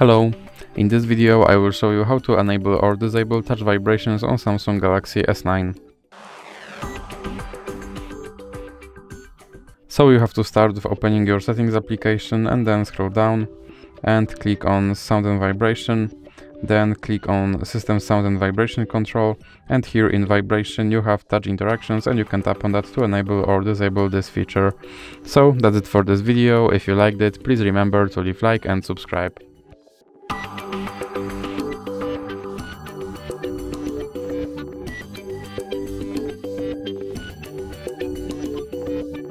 Hello, in this video I will show you how to enable or disable touch vibrations on Samsung Galaxy S9. So you have to start with opening your settings application and then scroll down and click on sound and vibration, then click on system sound and vibration control, and here in vibration you have touch interactions and you can tap on that to enable or disable this feature. So that's it for this video. If you liked it, please remember to leave a like and subscribe.